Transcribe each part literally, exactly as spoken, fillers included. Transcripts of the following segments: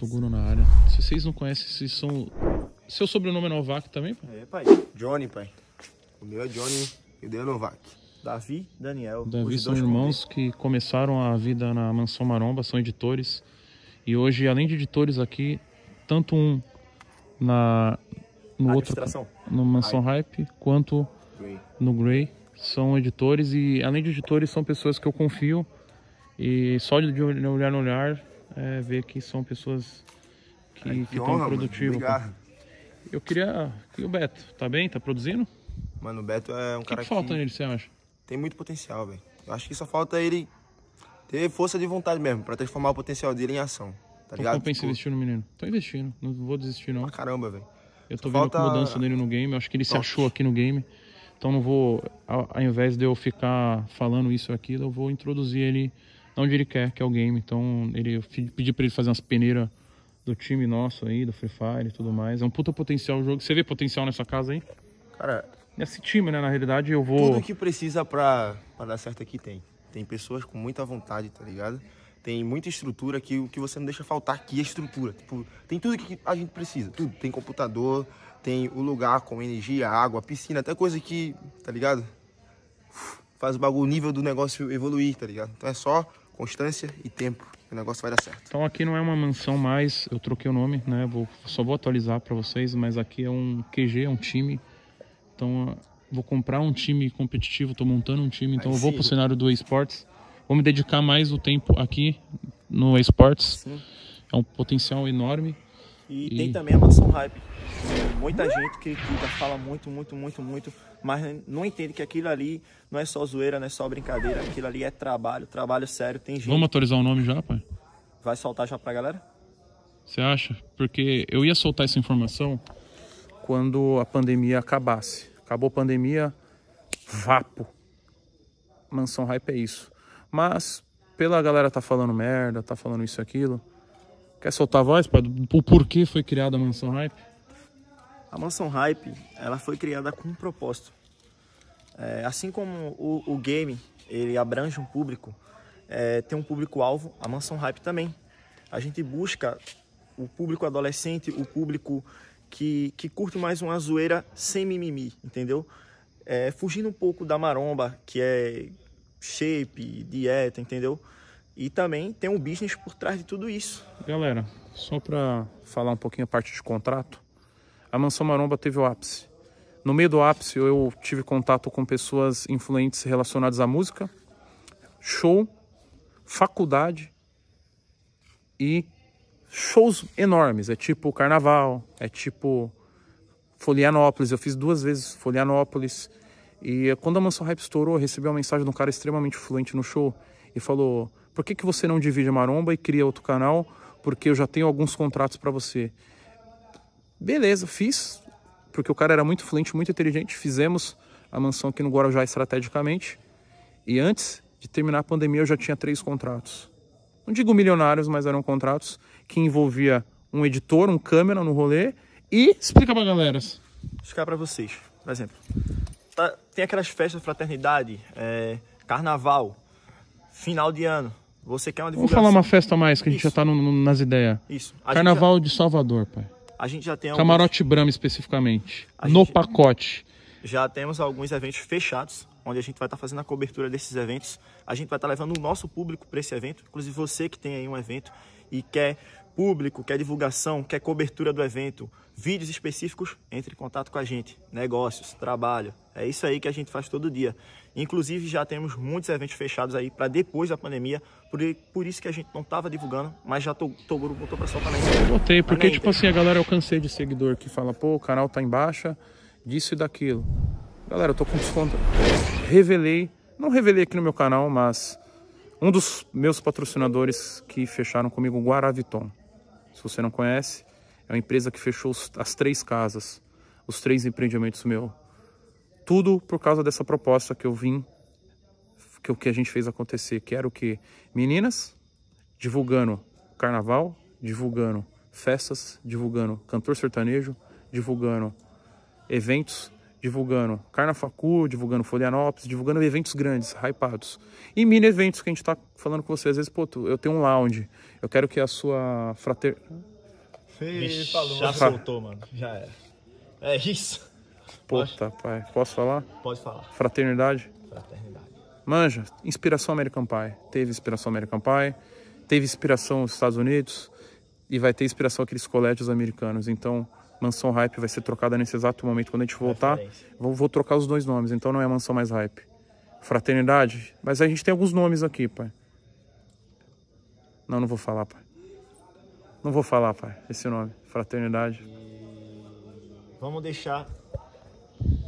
Toguro na área. Se vocês não conhecem, vocês são... Seu sobrenome é Novak também, pai? É, pai. Johnny, pai. O meu é Johnny e o dele é Novak. Davi, Daniel. Davi são irmãos que começaram a vida na Mansão Maromba, são editores. E hoje, além de editores aqui, tanto um na... No outro, no Mansão Hype, quanto no Grey, são editores e além de editores são pessoas que eu confio e só de olhar no olhar é, ver que são pessoas que estão produtivas. Eu queria que o Beto, tá bem? Tá produzindo? Mano, o Beto é um cara que... O que falta nele, você acha? Tem muito potencial, velho. Eu acho que só falta ele ter força de vontade mesmo, pra transformar o potencial dele em ação, tá ligado? Eu penso em investir no menino. Tô investindo, não vou desistir não. Ah, caramba, velho. Eu tô vendo a mudança dele no game, eu acho que ele se achou aqui no game. Então não vou, ao, ao invés de eu ficar falando isso e aquilo, eu vou introduzir ele onde ele quer, que é o game. Então ele, eu pedi pra ele fazer umas peneiras do time nosso aí, do Free Fire e tudo mais. É um puta potencial o jogo. Você vê potencial nessa casa aí? Cara... Nesse time, né? Na realidade eu vou... Tudo que precisa pra, pra dar certo aqui tem. Tem pessoas com muita vontade, tá ligado? Tem muita estrutura que o que você não deixa faltar aqui é estrutura. Tipo, tem tudo que a gente precisa. Tudo. Tem computador, tem o lugar com energia, água, piscina, até coisa que, tá ligado? Faz o bagulho, o nível do negócio evoluir, tá ligado? Então é só constância e tempo. O negócio vai dar certo. Então aqui não é uma mansão mais, eu troquei o nome, né? Vou, só vou atualizar pra vocês, mas aqui é um Q G, é um time. Então vou comprar um time competitivo, tô montando um time, então eu vou pro cenário do eSports. Vou me dedicar mais o tempo aqui no eSports. É um potencial enorme. E, e tem também a mansão hype. Muita gente que critica, fala muito, muito, muito, muito, mas não entende que aquilo ali não é só zoeira, não é só brincadeira. Aquilo ali é trabalho, trabalho sério. Tem gente... Vamos atualizar o nome já, pai? Vai soltar já pra galera? Você acha? Porque eu ia soltar essa informação quando a pandemia acabasse. Acabou a pandemia, vapo. Mansão hype é isso. Mas, pela galera tá falando merda, tá falando isso e aquilo. Quer soltar a voz, pai? O porquê foi criada a Mansão Hype? A Mansão Hype, ela foi criada com um propósito. É, assim como o, o game, ele abrange um público, é, tem um público-alvo, a Mansão Hype também. A gente busca o público adolescente, o público que, que curte mais uma zoeira sem mimimi, entendeu? É, fugindo um pouco da maromba, que é... shape, dieta, entendeu? E também tem um business por trás de tudo isso. Galera, só para falar um pouquinho a parte de contrato, a Mansão Maromba teve o ápice. No meio do ápice eu tive contato com pessoas influentes relacionadas à música, show, faculdade e shows enormes. É tipo carnaval, é tipo Florianópolis. Eu fiz duas vezes Florianópolis. E quando a Mansão Hype estourou, eu recebi uma mensagem de um cara extremamente fluente no show e falou: por que que você não divide a maromba e cria outro canal? Porque eu já tenho alguns contratos pra você. Beleza, fiz, porque o cara era muito fluente, muito inteligente. Fizemos a mansão aqui no Guarujá estrategicamente. E antes de terminar a pandemia eu já tinha três contratos. Não digo milionários, mas eram contratos que envolvia um editor, um câmera no rolê. E explica pra galera. Vou explicar pra vocês, por exemplo. Tem aquelas festas fraternidade, é, carnaval, final de ano. Você quer uma divulgação? Vamos falar uma festa mais, que a gente Isso. já tá no, no, nas ideias. Isso. A carnaval já... de Salvador, pai. A gente já tem Camarote alguns... Brahma, especificamente. A no gente... pacote. Já temos alguns eventos fechados, onde a gente vai estar tá fazendo a cobertura desses eventos. A gente vai estar tá levando o nosso público para esse evento. Inclusive você que tem aí um evento e quer público, quer divulgação, quer cobertura do evento, vídeos específicos, entre em contato com a gente. Negócios, trabalho. É isso aí que a gente faz todo dia. Inclusive, já temos muitos eventos fechados aí para depois da pandemia. Por, por isso que a gente não estava divulgando, mas já tô, tô botou para soltar na internet. Botei, porque tipo internet. assim, a galera, eu cansei de seguidor que fala, pô, o canal tá em baixa, disso e daquilo. Galera, eu tô com desconto. Revelei, não revelei aqui no meu canal, mas um dos meus patrocinadores que fecharam comigo, o Guaraviton. Se você não conhece, é uma empresa que fechou as três casas, os três empreendimentos meus. Tudo por causa dessa proposta que eu vim, que o que a gente fez acontecer, que era o quê? Meninas divulgando carnaval, divulgando festas, divulgando cantor sertanejo, divulgando eventos, divulgando Carnafacu, divulgando Florianópolis, divulgando eventos grandes, hypados. E mini eventos que a gente tá falando com você. Às vezes, pô, eu tenho um lounge, eu quero que a sua frater... Fez, Vixe, falou. Já Fra... soltou, mano. Já era. É isso. Puta, pai. Posso falar? Pode falar. Fraternidade? Fraternidade. Manja, inspiração American Pie. Teve inspiração American Pie, teve inspiração nos Estados Unidos e vai ter inspiração aqueles colégios americanos. Então... Mansão Hype vai ser trocada nesse exato momento. Quando a gente voltar, vou, vou trocar os dois nomes. Então não é Mansão mais Hype. Fraternidade. Mas a gente tem alguns nomes aqui, pai. Não, não vou falar, pai. Não vou falar, pai, esse nome. Fraternidade. Vamos deixar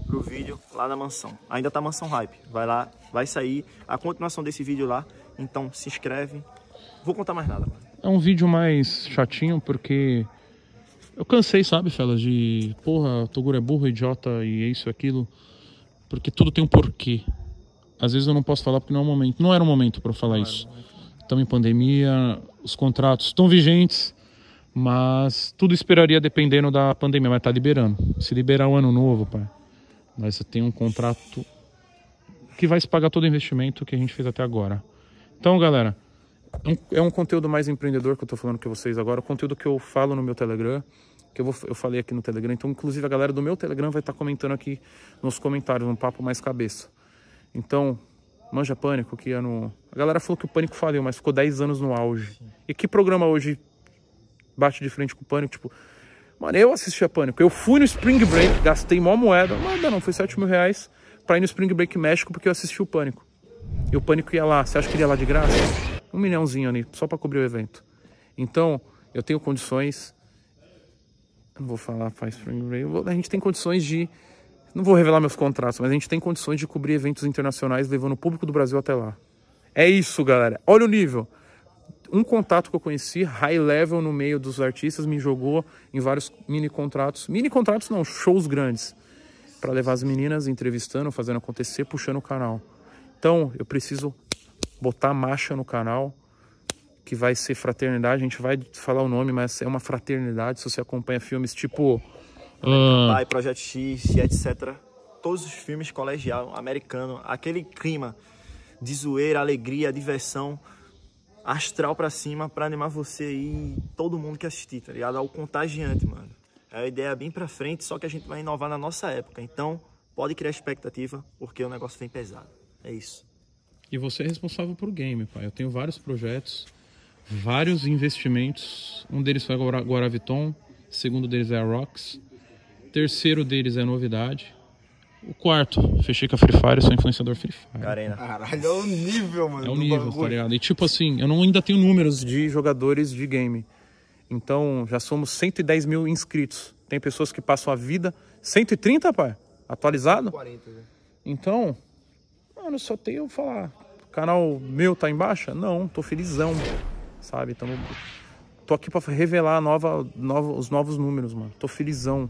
pro vídeo lá da mansão. Ainda tá Mansão Hype. Vai lá, vai sair a continuação desse vídeo lá. Então se inscreve. Vou contar mais nada, mano. É um vídeo mais chatinho, porque... eu cansei, sabe, fellas, de... porra, Toguro é burro, idiota e isso e aquilo. Porque tudo tem um porquê. Às vezes eu não posso falar porque não é o momento. Não era o momento pra eu falar não isso. Estamos em pandemia, os contratos estão vigentes. Mas tudo esperaria dependendo da pandemia. Mas tá liberando. Se liberar o ano novo, pai. Mas eu tenho um contrato que vai se pagar todo o investimento que a gente fez até agora. Então, galera... é um conteúdo mais empreendedor que eu tô falando com vocês agora. O conteúdo que eu falo no meu Telegram, que eu, vou, eu falei aqui no Telegram. Então, inclusive, a galera do meu Telegram vai estar tá comentando aqui nos comentários, um papo mais cabeça. Então, manja Pânico, que é no... a galera falou que o Pânico faliu, mas ficou dez anos no auge. Sim. E que programa hoje bate de frente com o Pânico? Tipo, mano, eu assisti a Pânico. Eu fui no Spring Break, gastei mó moeda. Mas não, foi sete mil reais pra ir no Spring Break México, porque eu assisti o Pânico. E o Pânico ia lá. Você acha que ele ia lá de graça? Um milhãozinho ali, só para cobrir o evento. Então, eu tenho condições... não vou falar, faz... a gente tem condições de... não vou revelar meus contratos, mas a gente tem condições de cobrir eventos internacionais levando o público do Brasil até lá. É isso, galera. Olha o nível. Um contato que eu conheci, high level no meio dos artistas, me jogou em vários mini contratos. Mini contratos não, shows grandes. Para levar as meninas, entrevistando, fazendo acontecer, puxando o canal. Então, eu preciso... botar marcha no canal, que vai ser Fraternidade. A gente vai falar o nome, mas é uma fraternidade. Se você acompanha filmes tipo... American Pie, Projeto X, etcétera. Todos os filmes colegial, americano. Aquele clima de zoeira, alegria, diversão, astral pra cima, pra animar você e todo mundo que assistir, tá ligado? É o contagiante, mano. É a ideia bem pra frente, só que a gente vai inovar na nossa época. Então, pode criar expectativa, porque o negócio vem pesado. É isso. E você é responsável por game, pai. Eu tenho vários projetos, vários investimentos. Um deles foi a Guaraviton, segundo deles é a Rox, terceiro deles é a novidade. O quarto, fechei com a Free Fire, sou influenciador Free Fire. Carena. Caralho, é o nível, mano. É o nível, bagulho. Tá ligado? E tipo assim, eu não ainda tenho números de jogadores de game. Então, já somos cento e dez mil inscritos. Tem pessoas que passam a vida... cento e trinta, pai? Atualizado? cento e quarenta, né? Então... mano, só tenho que falar, o canal meu tá em baixa? Não, tô felizão, sabe? Tamo... tô aqui pra revelar nova, nova, os novos números, mano. Tô felizão.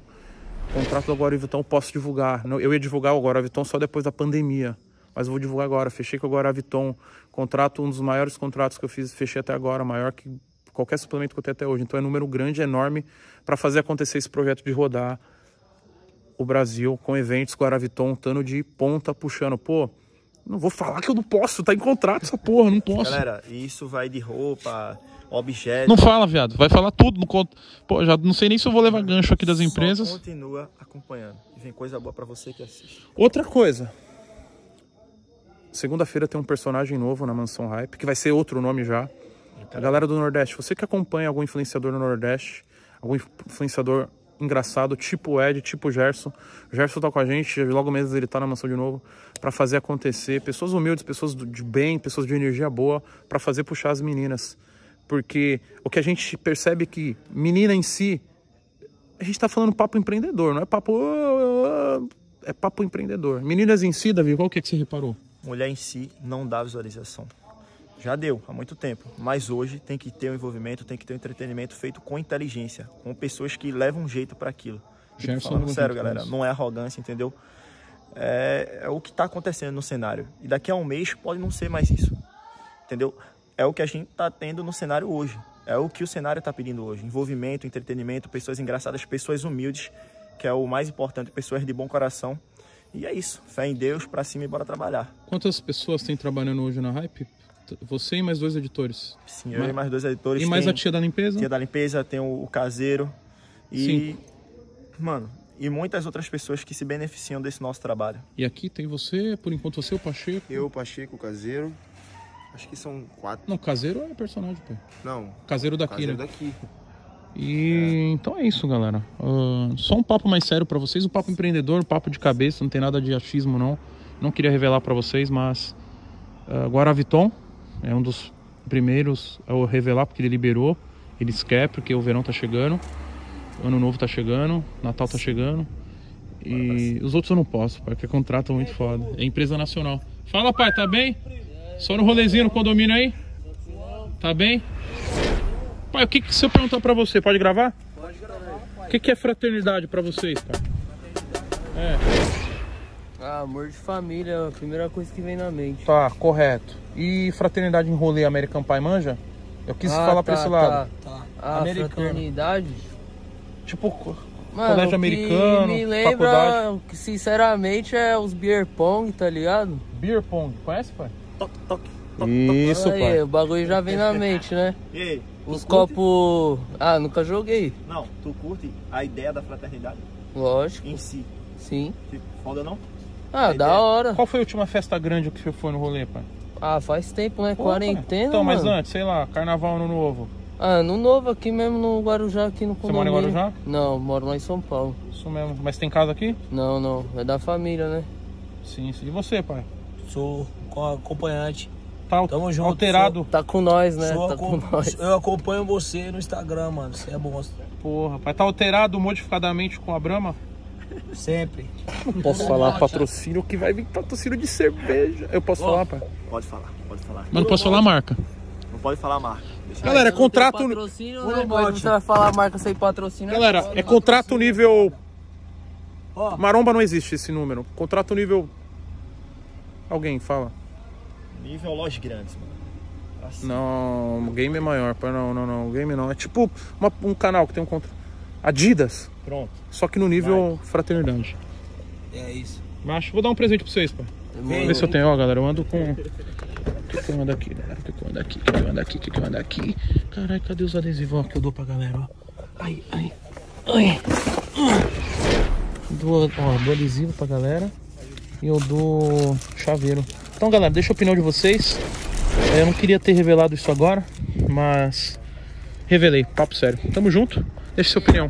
O contrato do Guaraviton eu posso divulgar. Eu ia divulgar o Guaraviton só depois da pandemia, mas eu vou divulgar agora. Fechei com o Guaraviton. Contrato, um dos maiores contratos que eu fiz, fechei até agora, maior que qualquer suplemento que eu tenho até hoje. Então é um número grande, enorme, pra fazer acontecer esse projeto de rodar o Brasil com eventos Guaraviton, tando de ponta, puxando. Pô, não vou falar que eu não posso, tá em contrato essa porra, não posso. Galera, isso vai de roupa, objeto... não fala, viado, vai falar tudo no conto. Pô, já não sei nem se eu vou levar gancho aqui das só empresas. Continua acompanhando. E vem coisa boa pra você que assiste. Outra coisa. Segunda-feira tem um personagem novo na Mansão Hype, que vai ser outro nome já. A galera do Nordeste, você que acompanha algum influenciador no Nordeste, algum influenciador engraçado, tipo o Ed, tipo o Gerson. O Gerson tá com a gente, logo mesmo ele tá na mansão de novo, pra fazer acontecer. Pessoas humildes, pessoas de bem, pessoas de energia boa, pra fazer puxar as meninas. Porque o que a gente percebe é que menina em si, a gente tá falando papo empreendedor, não é papo... é papo empreendedor. Meninas em si, Davi, qual que é que você reparou? Mulher em si não dá visualização. Já deu, há muito tempo. Mas hoje tem que ter um envolvimento, tem que ter um entretenimento feito com inteligência. Com pessoas que levam um jeito para aquilo. Tipo, falando sério, galera, não é arrogância, entendeu? É, é o que tá acontecendo no cenário. E daqui a um mês pode não ser mais isso. Entendeu? É o que a gente tá tendo no cenário hoje. É o que o cenário tá pedindo hoje. Envolvimento, entretenimento, pessoas engraçadas, pessoas humildes, que é o mais importante, pessoas de bom coração. E é isso, fé em Deus, pra cima e bora trabalhar. Quantas pessoas tem trabalhando hoje na Hype? Você e mais dois editores? Sim, eu Mas... e mais dois editores. E mais a tia da limpeza? Tia da limpeza, tem o, o caseiro. E, Sim. mano, e muitas outras pessoas que se beneficiam desse nosso trabalho. E aqui tem você, por enquanto você, o Pacheco? Eu, o Pacheco, o caseiro. Acho que são quatro. Não, caseiro é personagem, pai. Não. Caseiro daqui, caseiro né? daqui. E é. então é isso, galera. Uh, só um papo mais sério pra vocês. Um papo empreendedor, um papo de cabeça. Não tem nada de achismo, não. Não queria revelar pra vocês, mas... Uh, Guaraviton é um dos primeiros a eu revelar, porque ele liberou. Eles querem, porque o verão tá chegando. Ano novo tá chegando. Natal tá chegando. E os outros eu não posso, pai, porque contratam muito foda. É empresa nacional. Fala, pai, tá bem? Só no rolezinho, no condomínio aí? Tá bem? Pai, o que, que se eu perguntar pra você? Pode gravar? Pode gravar, pai. O que, que é fraternidade pra vocês, cara? Fraternidade? É. Ah, amor de família é a primeira coisa que vem na mente. Tá, correto. E fraternidade em rolê American Pie manja? Eu quis ah, falar tá, pra esse tá, lado. Tá, tá. Ah, Americano. Fraternidade? Tipo... Mano, colégio americano, me lembra, faculdade. Que sinceramente é os beer pong, tá ligado? Beer pong, conhece, pai? Toque, toque, toque, Isso, toque. pai. Aí, o bagulho já vem na mente, né? E aí? Os copos... Ah, nunca joguei. Não, tu curte a ideia da fraternidade? Lógico. Em si? Sim. Foda não? Ah, a da ideia. hora. Qual foi a última festa grande que você foi no rolê, pai? Ah, faz tempo, né? Pô, Quarentena, Então, mano. mas antes, sei lá, carnaval, ano novo. Ah, ano novo aqui mesmo, no Guarujá, aqui no condomínio. Você mora em Guarujá? Não, moro lá em São Paulo. Isso mesmo. Mas tem casa aqui? Não, não. É da família, né? Sim, sim. E você, pai? Sou... acompanhante, tá, tamo junto, alterado, sou, tá com nós, né? Tá com nós. Eu acompanho você no Instagram, mano, você é monstro. Porra, pai, tá alterado modificadamente com a Brahma? Sempre. Não posso falar patrocínio, que vai vir patrocínio de cerveja. Eu posso oh, falar, pai? Pode falar, pode falar. Mas não posso falar a marca. Não pode falar a marca. Deixa Galera, é contrato... Patrocínio, né? Mas você vai falar a marca sem patrocínio. Galera, é, é contrato nível... Oh. Maromba não existe esse número. Contrato nível... Alguém, fala. Nível lojas grandes, mano. Assim. Não, o game é maior, pai. Não, não, não. O game não. É tipo uma, um canal que tem um contra. Adidas. Pronto. Só que no nível Vai. fraternidade. É isso. Macho, vou dar um presente pra vocês, pai. Vamos ver se eu tenho, ó, galera. Eu ando com. O que, que eu ando aqui, galera? O que, que eu ando aqui? O que, que eu ando aqui? O que, que eu ando aqui? Caralho, cadê os adesivos? Ó, que eu dou pra galera, ó. Ai, ai. Ai. Dou, ó, dou adesivo pra galera. E eu dou chaveiro. Então, galera, deixa a opinião de vocês. Eu não queria ter revelado isso agora, mas revelei, papo sério. Tamo junto, deixa a sua opinião.